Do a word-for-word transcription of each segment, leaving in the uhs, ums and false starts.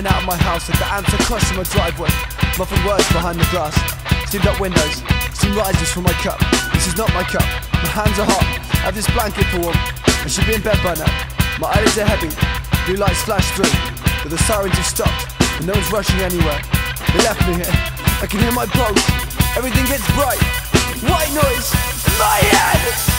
in and out of my house with the amps across in my driveway. Muffled words behind the glass. Steamed up windows, steam rises from my cup. This is not my cup, my hands are hot. I have this blanket for warm, I should be in bed by now. My eyelids are heavy, blue lights flash through, but the sirens have stopped and no one's rushing anywhere. They left me here, I can hear my pulse. Everything gets bright, white noise in my head.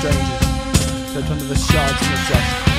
Strangers, slipped under the shards in the dust.